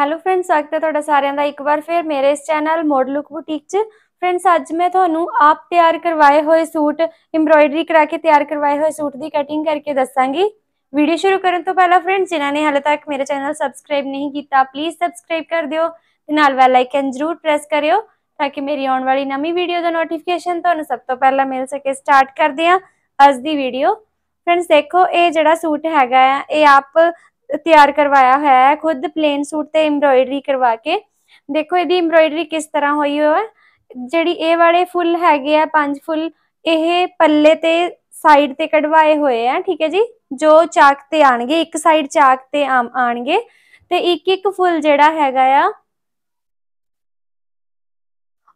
Hello friends, स्वागत है तुहाडा सारिआं दा एक बार फिर मेरे इस चैनल मॉड लुक बुटीक च। फ्रेंड्स अज मैं तुहानूं आप तैयार करवाए हुए सूट एम्ब्रॉयडरी करा के तैयार करवाए हुए सूट की कटिंग करके दसांगी। वीडियो शुरू करन तों पहला फ्रेंड्स जिन्हां ने हाले तक मेरे चैनल सबसक्राइब नहीं कीता प्लीज़ सबसक्राइब कर दिओ ते नाल वाला आइकन जरूर प्रेस करिओ ताकि मेरी आने वाली नवी वीडियो का नोटिफिकेशन तुहानूं सब तों पहला मिल सके। स्टार्ट करदे आं अज दी वीडियो। फ्रेंड्स देखो ये जिहड़ा सूट हैगा ये आप तैयार करवाया है खुद प्लेन सूट ते एम्ब्रॉयडरी करवा के। देखो यदि एम्ब्रॉयडरी किस तरह हुई है, जिहड़ी ए वाले फुल हैगे आ पांच फुल ये पल्ले ते साइड ते कढ़वाए हुए हैं, ठीक है जी। जो चाक ते आएंगे एक साइड चाक ते आएंगे ते एक एक फुल जिहड़ा हैगा आ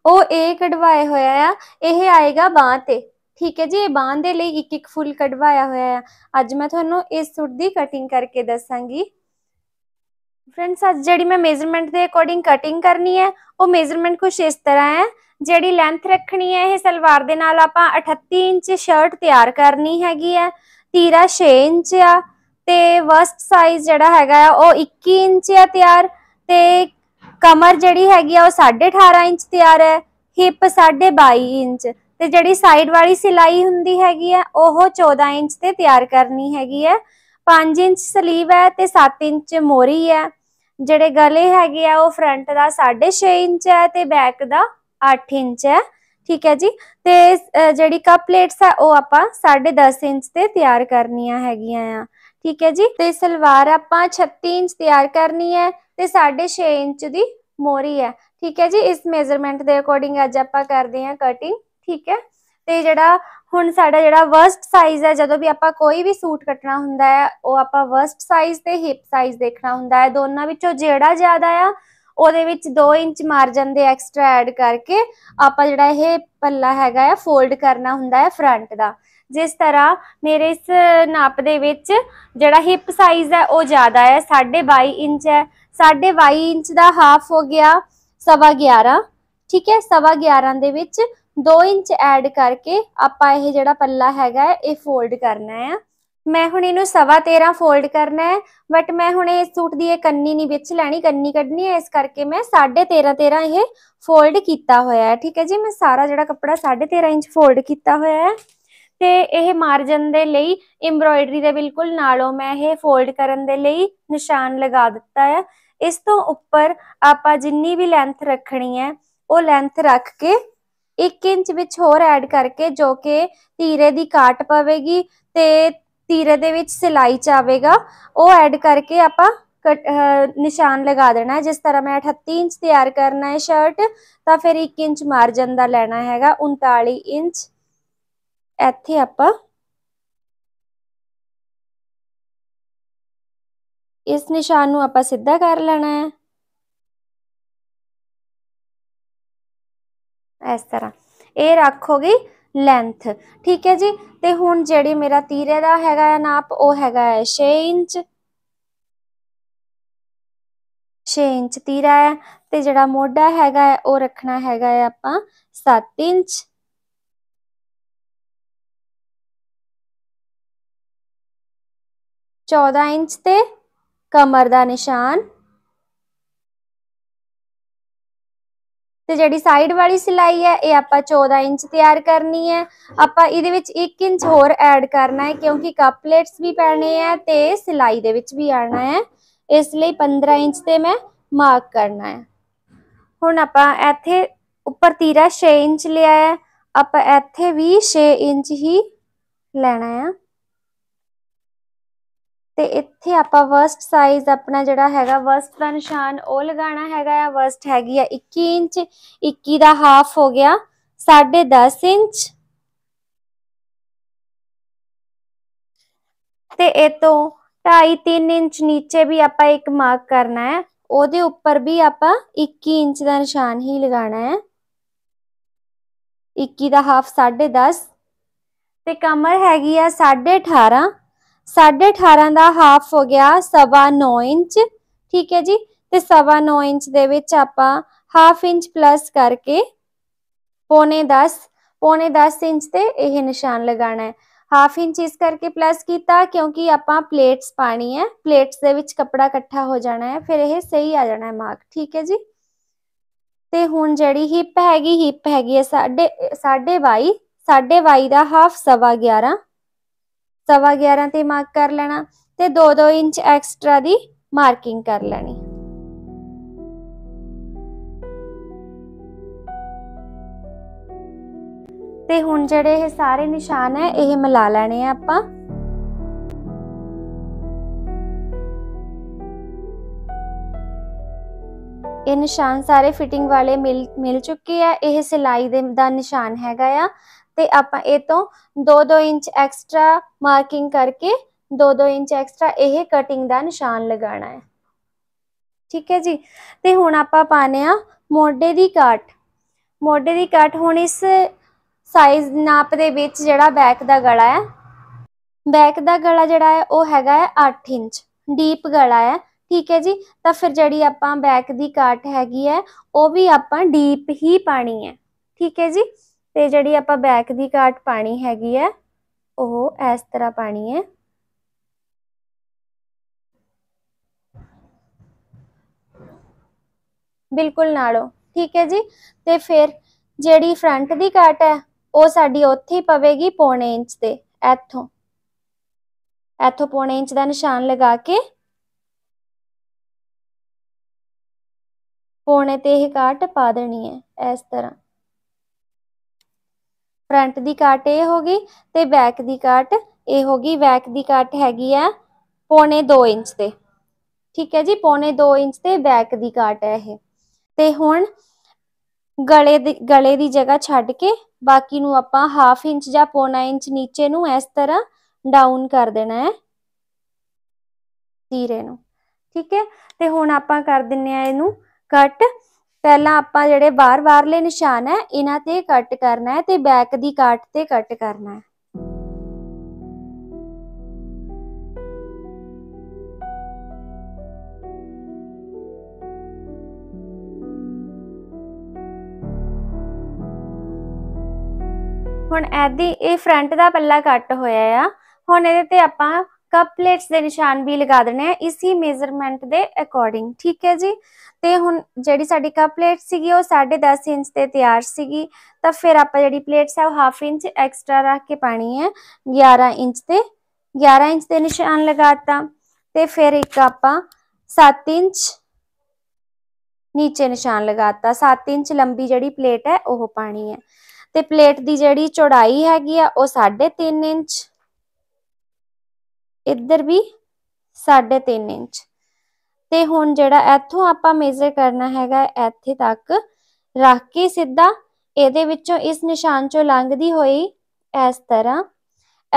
ओ ए कढ़वाए होया आ, ये आएगा बांह ते, ठीक है जी। बांह दे लई एक एक फुल कढ़वाया होया है। अज मैं तुहानूं इस सूट की कटिंग करके दसांगी। फ्रेंड्स अज जिहड़ी मैं मेजरमेंट के अकॉर्डिंग कटिंग करनी है वो मेजरमेंट कुछ इस तरह है। जिहड़ी लेंथ रखनी है ये सलवार दे नाल आपां 38 इंच शर्ट तैयार करनी हैगी है। तीरा 6 इंच आ ते वस्ट साइज जिहड़ा हैगा आ वो 21 इंच आ तैयार ते कमर जिहड़ी हैगी आ 18.5 इंच तैयार है। हिप 22.5 इंच ते जिहड़ी साइड वाली सिलाई हुंदी हैगी है ओह 14 इंच ते तैयार करनी हैगी है। 5 इंच स्लीव है ते 7 इंच मोहरी है। जिहड़े गले हैगे आ ओह फ्रंट दा 6.5 इंच है ते बैक दा 8 इंच है, ठीक है जी। ते जिहड़ी कप प्लेट्स है ओह आपां 10.5 इंच ते तैयार करनियां हैगियां आ, ठीक है जी। ते सलवार आपां 36 इंच तैयार करनी है ते 6.5 इंच दी मोहरी है, ठीक है जी। इस मेजरमेंट दे अकॉर्डिंग अज आपां करदे आ कटिंग, ठीक है। ते जिहड़ा हुण साडा जिहड़ा वर्स्ट साइज है, जदों भी आपां कोई भी सूट कटना हुंदा है ओह आपां वर्स्ट साइज ते हिप साइज देखना हुंदा है। दोनों विचों जिहड़ा ज़्यादा आ ओहदे विच 2 इंच मार्जन दे एक्स्ट्रा ऐड करके आपां जिहड़ा इह पल्ला हैगा आ फोल्ड करना हुंदा है फ्रंट दा। जिस तरह मेरे इस नाप दे विच जिहड़ा हिप साइज है ओह ज़्यादा है 22.5 इंच है। 22.5 इंच दा हाफ हो गया 11.25, ठीक है। 11.25 दे विच 2 इंच ऐड करके आपां इह जिहड़ा पल्ला हैगा ये फोल्ड करना है। मैं हुण इहनूं 13.25 फोल्ड करना है, बट मैं हुण इस सूट दी ये कन्नी नहीं विच लैनी, कन्नी कड्ढनी है, इस करके मैं 13.5 ये फोल्ड कीता होया है, ठीक है जी। मैं सारा जिहड़ा कपड़ा 13.5 इंच फोल्ड कीता होया है ते इह मार्जन दे लई एम्ब्रॉयडरी दे बिल्कुल नालों मैं इह फोल्ड करन दे लई निशान लगा दित्ता है। इस तों उपर आपां जिन्नी भी लेंथ रखनी है ओह लेंथ रख के 1 इंच विच होर ऐड करके जो कि तीरे दी काट पवेगी ते तीरे दे विच सिलाई चावेगा ओह ऐड करके आपां निशान लगा देना है। जिस तरह मैं 38 इंच तैयार करना है शर्ट तां फिर 1 इंच मार्जन दा लेना हैगा 39 इंच इत्थे आपां इस निशान नूं आपां सिद्धा कर लेना है इस तरह। ये रखोगी लेंथ, ठीक है जी। ते हुण जिहड़ी मेरा तीरे दा हैगा नाप ओह हैगा 6 इंच, 6 इंच तीरा है। ते जिहड़ा मोढ़ा हैगा ओह रखना हैगा आपां 7 इंच, ते 14 इंच ते कमर दा निशान। ते जिहड़ी साइड वाली सिलाई है ये आपां 14 इंच तैयार करनी है। आपां इहदे विच 1 इंच होर ऐड करना है क्योंकि कप प्लेट्स भी पैणे है ते सिलाई दे विच भी आना है, इसलिए 15 इंच ते मैं मार्क करना है। हुण आपां इत्थे उपर तीरा 6 इंच लिया है, आपां इत्थे भी 6 इंच ही लेना है। ते इत्थे आपां वर्स्ट साइज अपना जिहड़ा हैगा वर्स्ट दा निशान ओह लगाना हैगा या वर्स्ट हैगी आ 21 इंच, 21 दा हाफ हो गया 10.5 इंच। ते ए तो 2.5-3 इंच नीचे भी आपां एक मार्क करना है, ओहदे उपर भी आपां 21 इंच दा निशान ही लगाना है। 21 दा हाफ 10.5। ते कमर हैगी आ 18.5, 18.5 का हाफ हो गया 9.25 इंच, ठीक है जी। तो 9.25 इंच दे विच आपां 1/2 इंच प्लस करके 9.25 इंच ते यह निशान लगाना है। हाफ इंच इस करके प्लस किया क्योंकि आपां प्लेट्स पानी है, प्लेट्स दे विच कपड़ा इकट्ठा हो जाना है, फिर यह सही आ जाना है मार्क। ठीक है जी। ते हुण जिहड़ी हिप हैगी साढ़े बाई दा हाफ सवा ग्यारह ते मार्क कर लेना ते 2-2 इंच एक्स्ट्रा दी मार्किंग कर लेनी। ते हुण जिहड़े ये सारे निशान है ये मिला लेने हैं आपां। ये निशान सारे फिटिंग वाले मिल चुके हैं। यह सिलाई दा निशान हैगा आ ते आपां ए तो 2-2 इंच एक्स्ट्रा मार्किंग करके 2-2 इंच एक्स्ट्रा यह कटिंग दा निशान लगाना है। ठीक है जी। ते हुण आपां पाने आ मोढे दी काट। हुण इस साइज नाप दे विच जिहड़ा बैक दा गला जिहड़ा है वो हैगा 8 इंच डीप गला है। ठीक है जी। तो फिर जिहड़ी आपां बैक दी काट हैगी है वो भी आपां डीप ही पानी है। ठीक है जी। तो जिहड़ी आपां बैक दी काट पानी हैगी है वो इस तरह पानी है। बिल्कुल नालो। ठीक है जी। तो फिर जिहड़ी फ्रंट दी काट है वो साडी उत्थे ही पवेगी पौने इंच दे इथों पौने इंच दा निशान लगा के पौने ते ही काट पा देनी है। इस तरह फ्रंट दी काट ये हो गई ते बैक दी काट ये हो गई। बैक दी काट हैगी है पौने 2 इंच ते। ठीक है जी। पौने 2 इंच ते बैक दी काट है ये। ते हुण गले दी जगह छड्ड के बाकी नू आपां हाफ इंच जां पौना इंच नीचे नू इस तरह डाउन कर देना है तीरे नू। ठीक है। ते हुण आपां कर दिन्ने आ इहनू कट। पहला आपां जिहड़े बाहरले निशान है इन्हां ते कट करना है ते बैक दी काट ते कट करना है। हुण ऐदी ये फ्रंट दा पल्ला कट होया है। हुण इहदे ते आपां कप प्लेट्स दे निशान भी लगा देने हैं इसी मेजरमेंट दे अकॉर्डिंग। ठीक है जी। ते हुण जिहड़ी साडी कप प्लेट सीगी ओह 10.5 इंच ते तैयार सीगी। तां फिर आपां जिहड़ी प्लेट्स है ओह हाफ इंच एक्स्ट्रा रख के पानी है 11 इंच ते। 11 इंच दे निशान लगाता ते फिर एक आपां 7 इंच नीचे निशान लगाता। 7 इंच लंबी जिहड़ी प्लेट है ओह पानी है। ते प्लेट दी जिहड़ी चौड़ाई हैगी आ ओह 3.5 इंच, इधर भी 3.5 इंच। ते हुण जिहड़ा इथों आपां मेजर करना हैगा इत्थे तक रख के सीधा इहदे विचों इस निशान चों लंघदी होई इस तरह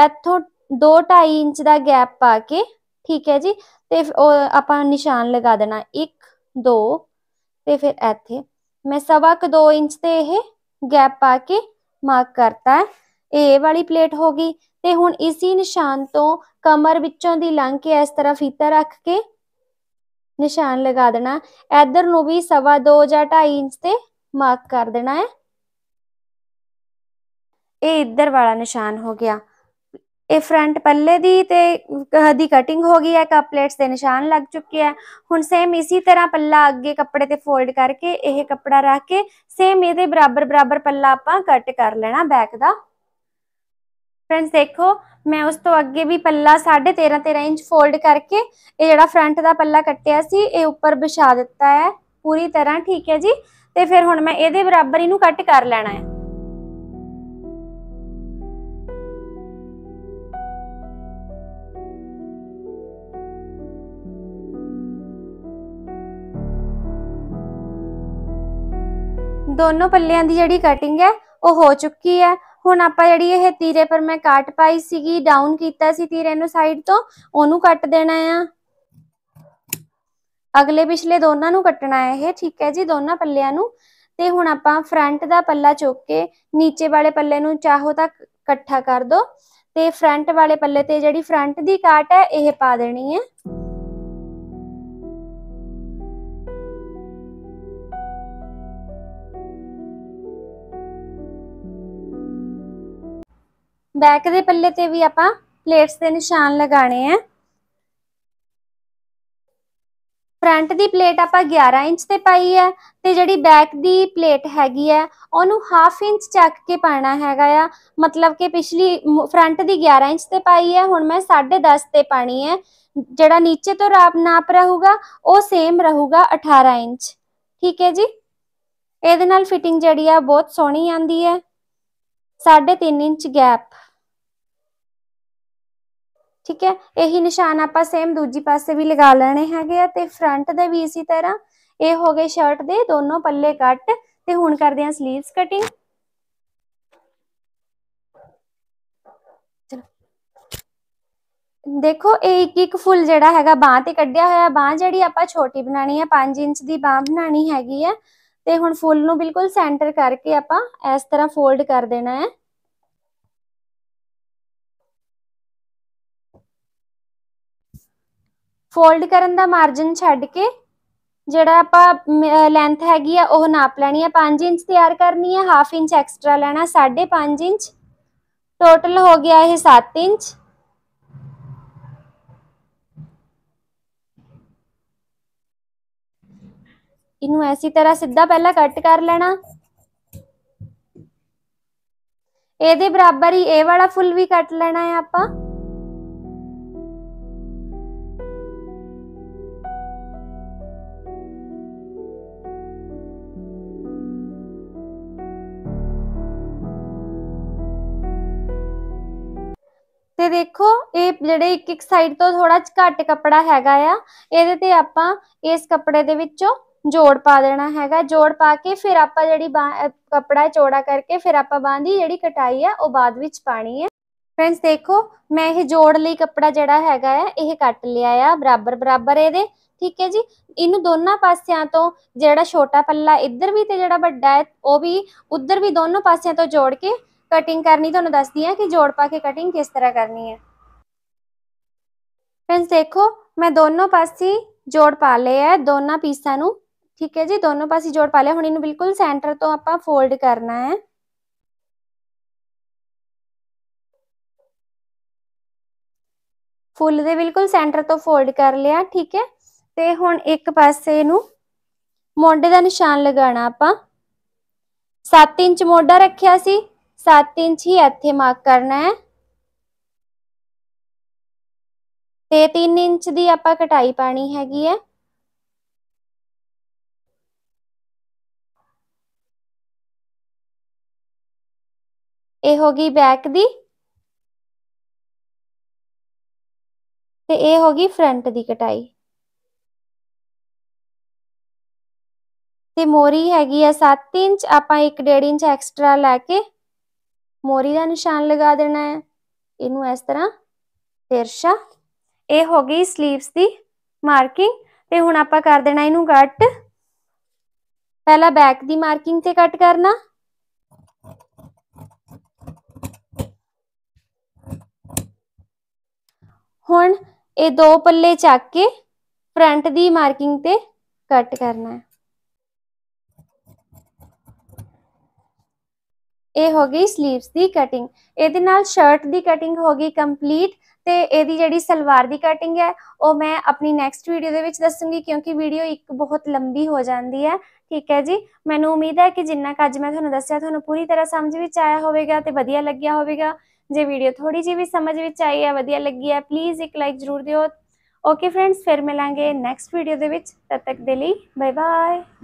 इथों 2-2.5 इंच दा गैप पा के। ठीक है जी। ते आपां निशान लगा देना 1-2 ते फिर इत्थे मैं 2.25 इंच ते यह गैप पा के मार्क करता है। ए वाली प्लेट हो गई। ते हुण इसी निशान तो कमर विचों दी लंघ के इस तरह फीता रख के निशान लगा देना। इधर नू भी 2.25 या 2.5 इंच ते मार्क कर देना है। ये इधर वाला निशान हो गया। ये फ्रंट पल्ले दी ते दी कटिंग हो गई है। कप प्लेट्स दे निशान लग चुके हैं। हुण सेम इसी तरह पल्ला अगे कपड़े ते फोल्ड करके यह कपड़ा रख के सेम ये बराबर पल्ला आपां कट कर लेना बैक दा। फ्रेंड्स देखो मैं उस तो अगे भी पल्ला 13.5 इंच फोल्ड करके ये जड़ा फ्रंट दा पल्ला कटिया सी ये ऊपर बिछा दिता है पूरी तरह। ठीक है जी। ते फिर हुण मैं इहदे बराबर इनू कट कर लेना है। दोनों पल्लियां दी जड़ी कटिंग है वो हो चुकी है। हुण आपां जिहड़ी इह तीरे पर मैं काट पाई सीगी डाउन कीता सी तीरे नूं साइड तो ओनू कट देना है। अगले पिछले दोनों नूं कटना है ये। ठीक है जी। दोनों पल्लियां नूं। ते हुण आपां फ्रंट दा पल्ला चुक के नीचे वाले पल्ले नूं चाहो तां इकट्ठा कर दो ते फ्रंट वाले पल्ले ते जिहड़ी फ्रंट दी काट है यह पा देनी है। बैक दे पल्ले ते भी आपां प्लेट्स दे निशान लगाने हैं। फ्रंट दी प्लेट आपां 11 इंच ते पाई है ते जिहड़ी बैक दी प्लेट हैगी है ओनू हाफ इंच चक के पाना हैगा या, मतलब कि पिछली फ्रंट दी 11 इंच ते पाई है, हुण मैं 10.5 ते पानी है। जिहड़ा नीचे तो नाप रहूगा वो सेम रहूगा 18 इंच। ठीक है जी, इहदे नाल फिटिंग जिहड़ी आ बहुत सोहनी आंदी है। 3.5 इंच गैप, ठीक है। यही निशान आप सेम दूजी पासे भी लगा लेने हैं ते फ्रंट दे भी इसी तरह। ये हो गए शर्ट दे दोनों पल्ले कट ते हुण करदे हां स्लीव्स कटिंग। चलो देखो ये एक फुल जिहड़ा हैगा बांह ते कड्डिया होया। बांह जिहड़ी आप छोटी बनानी है, 5 इंच दी बांह बनानी हैगी है। ते हुण फुल नूं बिल्कुल सेंटर करके आप इस तरह फोल्ड कर देना है। फोल्ड करन दा मार्जिन छड्ड के जिहड़ा आप लेंथ हैगी है वह नाप लैनी है। 5 इंच तैयार करनी है, हाफ इंच एक्स्ट्रा लेना 5.5 इंच। टोटल हो गया यह 7 इंच। इनू ऐसी तरह सीधा पहला कट कर लेना। एदे बराबर ही ए वाला फुल भी कट लेना है आपां। ते देखो ये जिहड़े एक साइड तो थोड़ा घट कपड़ा हैगा आ, एदे ते आपां इस कपड़े दे विचों जोड़ पा देना हैगा। जोड़ पा के फिर आपां जिहड़ी कपड़ा चौड़ा करके फिर आपां बांह दी जिहड़ी कटाई है वह बाद विच पानी है। फ्रेंड्स देखो मैं यह जोड़ लई कपड़ा जिहड़ा हैगा है यह कट लिया आ बराबर बराबर इहदे। ठीक है जी, इनू दोनों पासियां तो जिहड़ा छोटा पल्ला इधर भी ते जिहड़ा वड्डा है वह भी उधर भी दोनों पासियां तो जोड़ के कटिंग करनी। तुहानूं दसदी हां कि जोड़ पा के कटिंग किस तरह करनी है। फ्रेंड्स देखो मैं दोनों पासे जोड़ पा लए है दोनों पीसां नूं। ठीक है जी, दोनों पास ही जोड़ पा लिया। हुण इन्हूं बिल्कुल सेंटर तो आपां फोल्ड करना है। फुल दे बिल्कुल सेंटर तो फोल्ड कर लिया। ठीक है, ते हुण एक पासे नूं मोढे दा निशान लगाना। आपां 7 इंच मोढा रखिया सी, 7 इंच ही इत्थे मार्क करना है ते 3 इंच दी आपां कटाई पानी हैगी है। ये हो गई बैक दी ते ये हो गई फ्रंट दी कटाई। ते मोरी हैगी है 7 इंच। आपां 1.5 इंच एक्स्ट्रा लाके मोरी दा निशान लगा देना है। इनू इस तरह तिरछा। ये हो गई स्लीव्स दी मार्किंग। ते हुण आपां कर देना इनू कट। पहला बैक दी मार्किंग ते कट करना। हुण ये दो पल्ले चक के फ्रंट दी मार्किंग ते कट करना है। ये हो गई स्लीव्स दी कटिंग। एदे नाल शर्ट दी कटिंग हो गई कंप्लीट। ते एदी जिहड़ी सलवार दी कटिंग है वह मैं अपनी नैक्सट वीडियो दे विच दसूंगी, क्योंकि वीडियो एक बहुत लंबी हो जाती है। ठीक है जी, मैनूं उम्मीद है कि जिन्ना क अज मैं तुहानूं दस्सिया तुहानूं पूरी तरह समझ विच आया होवेगा ते वधिया लग्गिया होवेगा। जे वीडियो थोड़ी जी भी समझ विच आई है वधिया लगी है प्लीज़ एक लाइक जरूर दिओ। ओके फ्रेंड्स, फिर मिलांगे नैक्सट वीडियो दे विच। तद तक दे लई बाय बाय।